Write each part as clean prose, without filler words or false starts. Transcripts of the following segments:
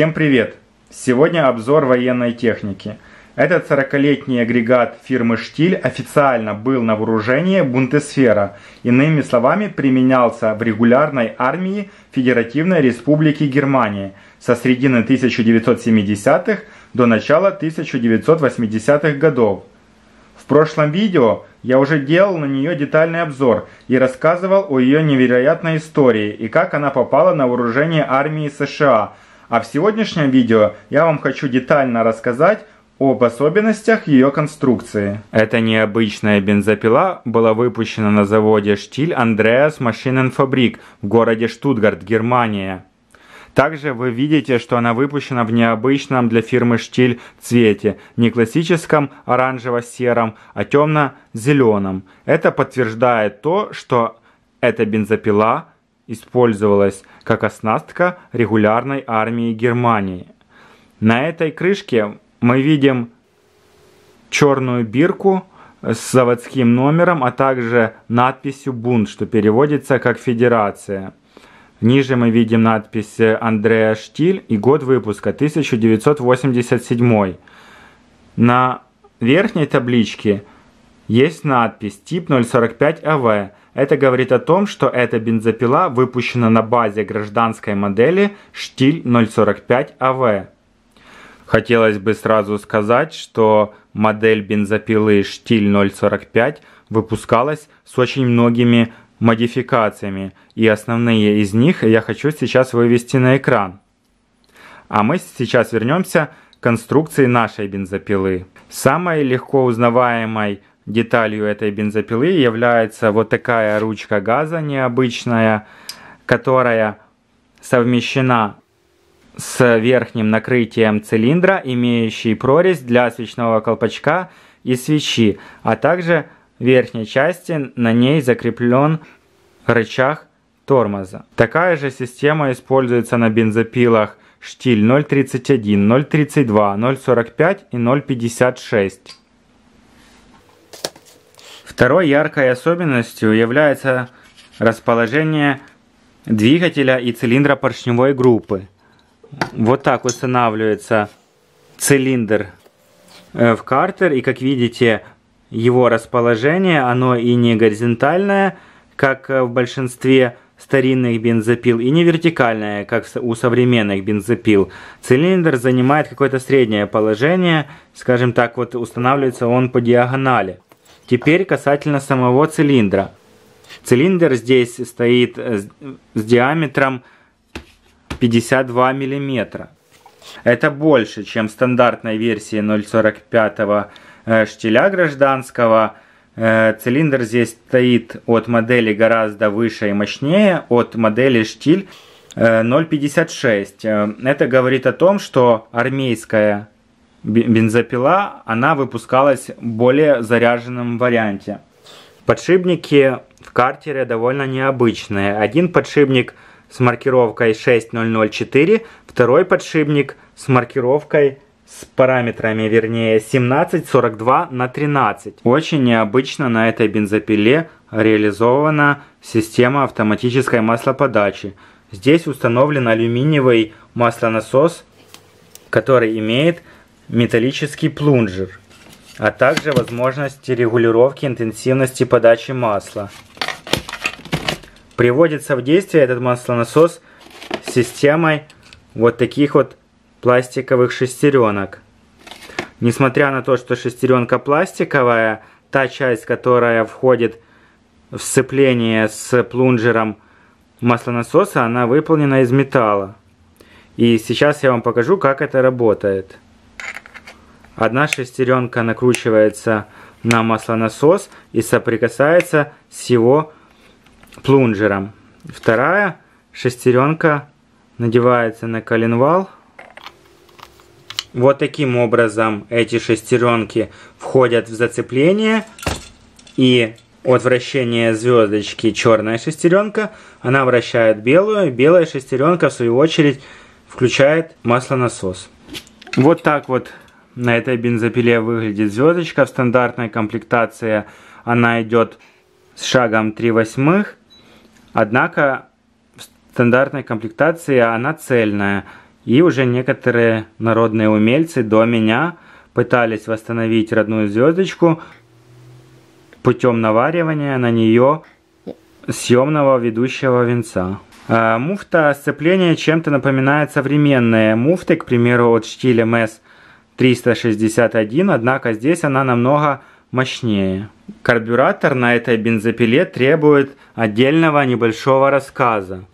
Всем привет! Сегодня обзор военной техники. Этот 40-летний агрегат фирмы «Штиль» официально был на вооружении Бундесвера, иными словами, применялся в регулярной армии Федеративной Республики Германии со средины 1970-х до начала 1980-х годов. В прошлом видео я уже делал на нее детальный обзор и рассказывал о ее невероятной истории и как она попала на вооружение армии США. А в сегодняшнем видео я вам хочу детально рассказать об особенностях ее конструкции. Эта необычная бензопила была выпущена на заводе «Штиль Андреас Машиненфабрик» в городе Штутгарт, Германия. Также вы видите, что она выпущена в необычном для фирмы «Штиль» цвете, не классическом оранжево-сером, а темно-зеленом. Это подтверждает то, что эта бензопила использовалась как оснастка регулярной армии Германии. На этой крышке мы видим черную бирку с заводским номером, а также надписью «Бунд», что переводится как «Федерация». Ниже мы видим надпись «Андреа Штиль» и год выпуска 1987. На верхней табличке есть надпись «Тип 045 АВ». Это говорит о том, что эта бензопила выпущена на базе гражданской модели «Штиль 045 АВ». Хотелось бы сразу сказать, что модель бензопилы «Штиль 045» выпускалась с очень многими модификациями, и основные из них я хочу сейчас вывести на экран. А мы сейчас вернемся к конструкции нашей бензопилы. Самой легко узнаваемой деталью этой бензопилы является вот такая ручка газа необычная, которая совмещена с верхним накрытием цилиндра, имеющей прорезь для свечного колпачка и свечи, а также в верхней части на ней закреплен рычаг тормоза. Такая же система используется на бензопилах «Штиль» 031, 032, 045 и 056. Второй яркой особенностью является расположение двигателя и цилиндра поршневой группы. Вот так устанавливается цилиндр в картер, и как видите, его расположение, оно и не горизонтальное, как в большинстве старинных бензопил, и не вертикальное, как у современных бензопил. Цилиндр занимает какое-то среднее положение, скажем так, вот устанавливается он по диагонали. Теперь касательно самого цилиндра. Цилиндр здесь стоит с диаметром 52 миллиметра. Это больше, чем в стандартной версии 045 «Штиля» гражданского. Цилиндр здесь стоит от модели гораздо выше и мощнее, от модели «Штиль» 056. Это говорит о том, что армейская бензопила, она выпускалась в более заряженном варианте. Подшипники в картере довольно необычные. Один подшипник с маркировкой 6004, второй подшипник с маркировкой с параметрами, вернее, 1742 на 13. Очень необычно на этой бензопиле реализована система автоматической маслоподачи. Здесь установлен алюминиевый маслонасос, который имеет металлический плунжер, а также возможность регулировки интенсивности подачи масла. Приводится в действие этот маслонасос системой вот таких вот пластиковых шестеренок. Несмотря на то, что шестеренка пластиковая, та часть, которая входит в сцепление с плунжером маслонасоса, она выполнена из металла. И сейчас я вам покажу, как это работает. Одна шестеренка накручивается на маслонасос и соприкасается с его плунжером. Вторая шестеренка надевается на коленвал. Вот таким образом эти шестеренки входят в зацепление, и от вращения звездочки черная шестеренка, она вращает белую, белая шестеренка в свою очередь включает маслонасос. Вот так вот на этой бензопиле выглядит звездочка. В стандартной комплектации она идет с шагом 3/8, однако в стандартной комплектации она цельная. И уже некоторые народные умельцы до меня пытались восстановить родную звездочку путем наваривания на нее съемного ведущего венца. Муфта сцепления чем-то напоминает современные муфты, к примеру, от штиля MS-361, однако здесь она намного мощнее. Карбюратор на этой бензопиле требует отдельного небольшого рассказа.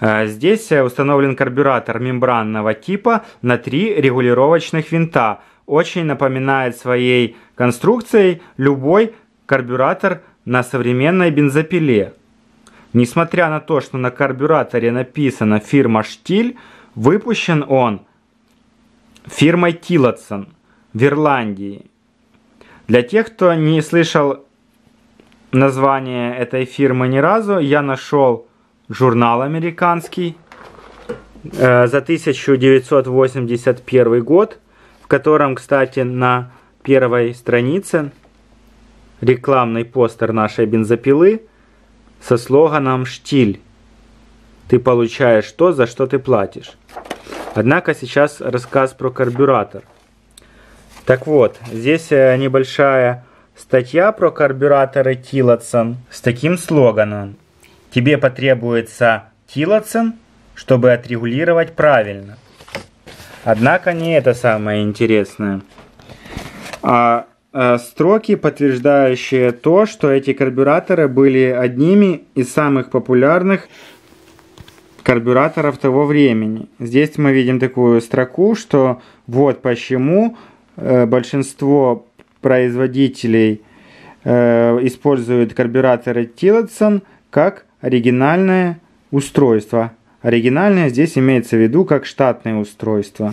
Здесь установлен карбюратор мембранного типа на 3 регулировочных винта. Очень напоминает своей конструкцией любой карбюратор на современной бензопиле. Несмотря на то, что на карбюраторе написано фирма Штиль, выпущен он фирмой Тиллотсон в Ирландии. Для тех, кто не слышал название этой фирмы ни разу, я нашел журнал американский за 1981 год, в котором, кстати, на первой странице рекламный постер нашей бензопилы со слоганом «Штиль. Ты получаешь то, за что ты платишь». Однако сейчас рассказ про карбюратор. Так вот, здесь небольшая статья про карбюраторы Тиллотсон с таким слоганом: тебе потребуется Тиллотсон, чтобы отрегулировать правильно. Однако не это самое интересное, а строки, подтверждающие то, что эти карбюраторы были одними из самых популярных карбюраторов того времени. Здесь мы видим такую строку, что вот почему большинство производителей используют карбюраторы Тиллотсон как оригинальное устройство. Оригинальное здесь имеется в виду как штатное устройство.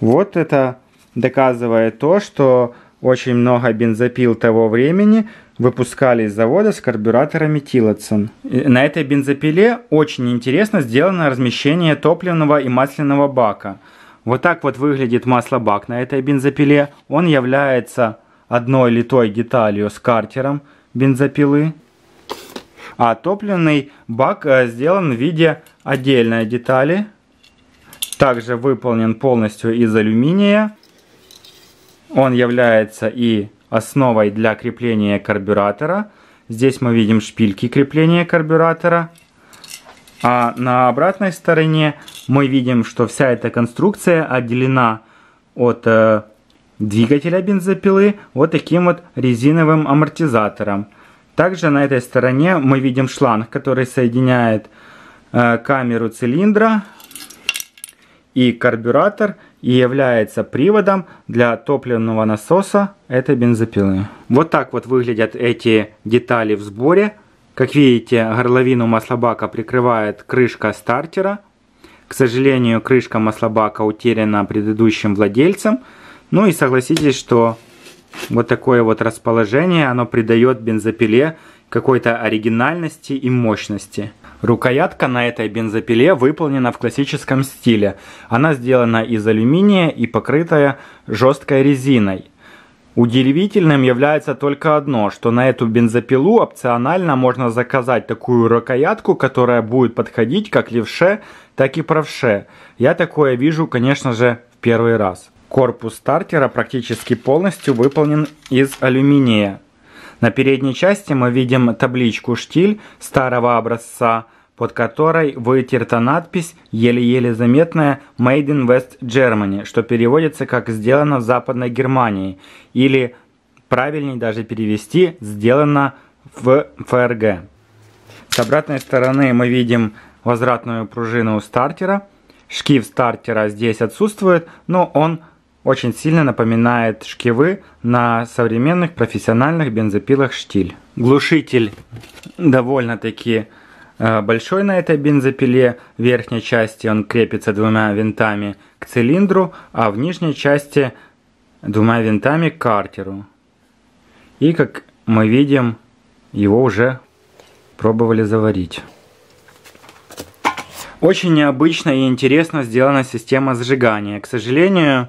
Вот это доказывает то, что очень много бензопил того времени выпускали из завода с карбюраторами Тиллотсон. На этой бензопиле очень интересно сделано размещение топливного и масляного бака. Вот так вот выглядит маслобак на этой бензопиле. Он является одной литой деталью с картером бензопилы. А топливный бак сделан в виде отдельной детали. Также выполнен полностью из алюминия. Он является и основой для крепления карбюратора. Здесь мы видим шпильки крепления карбюратора. А на обратной стороне мы видим, что вся эта конструкция отделена от двигателя бензопилы вот таким вот резиновым амортизатором. Также на этой стороне мы видим шланг, который соединяет камеру цилиндра и карбюратор и является приводом для топливного насоса этой бензопилы. Вот так вот выглядят эти детали в сборе. Как видите, горловину маслобака прикрывает крышка стартера. К сожалению, крышка маслобака утеряна предыдущим владельцем. Ну и согласитесь, что вот такое вот расположение, оно придает бензопиле какой-то оригинальности и мощности. Рукоятка на этой бензопиле выполнена в классическом стиле. Она сделана из алюминия и покрытая жесткой резиной. Удивительным является только одно, что на эту бензопилу опционально можно заказать такую рукоятку, которая будет подходить как левше, так и правше. Я такое вижу, конечно же, в первый раз. Корпус стартера практически полностью выполнен из алюминия. На передней части мы видим табличку «Штиль» старого образца, под которой вытерта надпись, еле-еле заметная, «Made in West Germany», что переводится как «Сделано в Западной Германии», или правильнее даже перевести «Сделано в ФРГ». С обратной стороны мы видим возвратную пружину стартера. Шкив стартера здесь отсутствует, но он очень сильно напоминает шкивы на современных профессиональных бензопилах «Штиль». Глушитель довольно-таки большой на этой бензопиле. В верхней части он крепится двумя винтами к цилиндру, а в нижней части двумя винтами к картеру. И, как мы видим, его уже пробовали заварить. Очень необычно и интересно сделана система сжигания. К сожалению,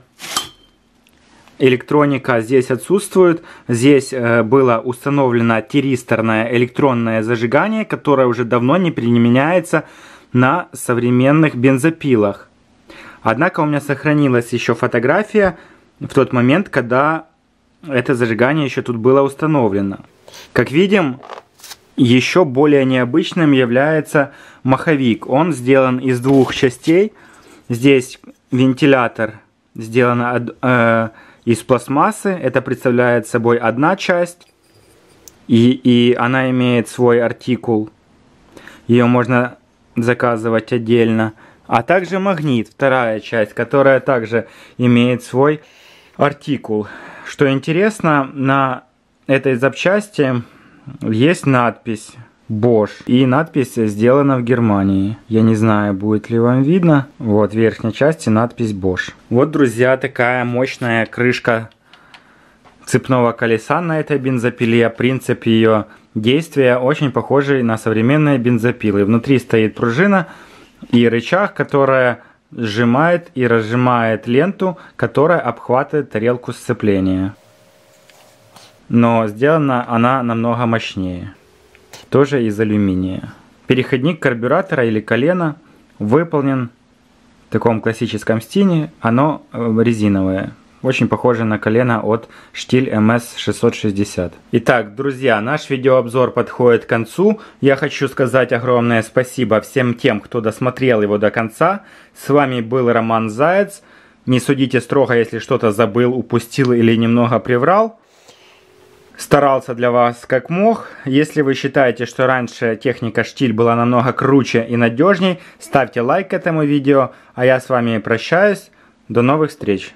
электроника здесь отсутствует. Здесь было установлено тиристорное электронное зажигание, которое уже давно не применяется на современных бензопилах. Однако у меня сохранилась еще фотография в тот момент, когда это зажигание еще тут было установлено. Как видим, еще более необычным является маховик. Он сделан из двух частей. Здесь вентилятор сделан из пластмассы. Это представляет собой одна часть. И она имеет свой артикул. Ее можно заказывать отдельно. А также магнит, вторая часть, которая также имеет свой артикул. Что интересно, на этой запчасти есть надпись Bosch. И надпись сделана в Германии. Я не знаю, будет ли вам видно. Вот в верхней части надпись Bosch. Вот, друзья, такая мощная крышка цепного колеса на этой бензопиле. Принцип ее действия очень похожий на современные бензопилы. Внутри стоит пружина и рычаг, которая сжимает и разжимает ленту, которая обхватывает тарелку сцепления. Но сделана она намного мощнее. Тоже из алюминия. Переходник карбюратора или колена выполнен в таком классическом стиле. Оно резиновое. Очень похоже на колено от Stihl MS660. Итак, друзья, наш видеообзор подходит к концу. Я хочу сказать огромное спасибо всем тем, кто досмотрел его до конца. С вами был Роман Заяц. Не судите строго, если что-то забыл, упустил или немного приврал. Старался для вас как мог. Если вы считаете, что раньше техника Stihl была намного круче и надежней, ставьте лайк этому видео. А я с вами прощаюсь. До новых встреч!